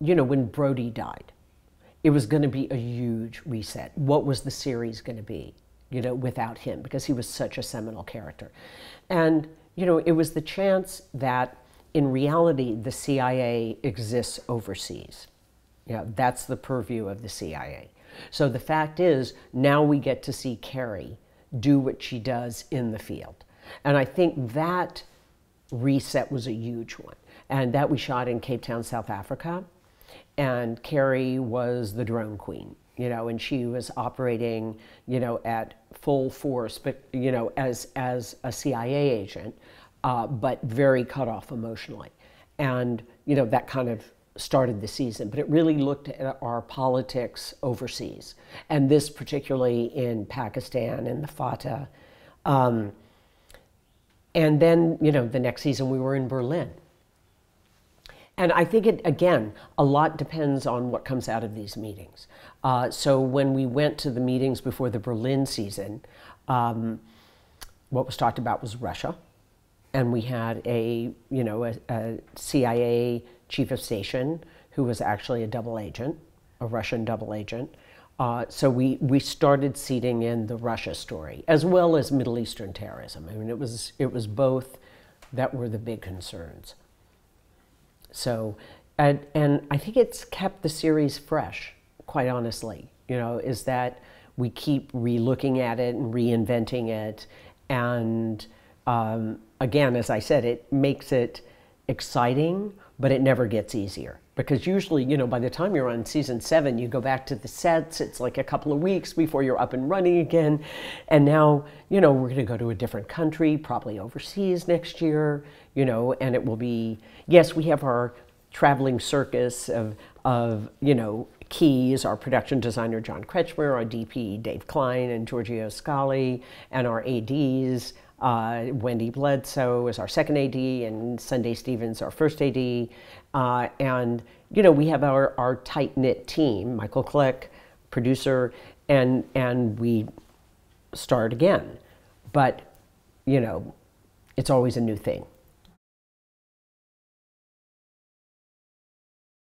you know, when Brody died, it was going to be a huge reset. What was the series going to be, you know, without him? Because he was such a seminal character. And, you know, it was the chance that in reality, the CIA exists overseas. You know, that's the purview of the CIA. So the fact is, now we get to see Carrie do what she does in the field. And I think that reset was a huge one. And that we shot in Cape Town, South Africa. And Carrie was the drone queen, you know, and she was operating, you know, at full force, but, you know, as a CIA agent, but very cut off emotionally. And, you know, that kind of started the season, but it really looked at our politics overseas. And this particularly in Pakistan and the FATA. And then, you know, the next season we were in Berlin. And I think it, again, a lot depends on what comes out of these meetings. So when we went to the meetings before the Berlin season, what was talked about was Russia. And we had a, you know, a CIA chief of station who was actually a double agent, a Russian double agent. So we started seeding in the Russia story, as well as Middle Eastern terrorism. I mean, it was both that were the big concerns. So, and I think it's kept the series fresh, quite honestly, you know, is that we keep re-looking at it and reinventing it. And again, as I said, it makes it exciting, but it never gets easier. Because usually, you know, by the time you're on season 7, you go back to the sets. It's like a couple of weeks before you're up and running again. And now, you know, we're going to go to a different country, probably overseas next year, you know, and it will be, yes, we have our traveling circus of you know, Key is our production designer, John Kretschmer, our DP, Dave Klein, and Giorgio Scali, and our ADs, Wendy Bledsoe is our second AD, and Sunday Stevens our first AD. And, you know, we have our tight-knit team, Michael Click, producer, and we start again. But, you know, it's always a new thing.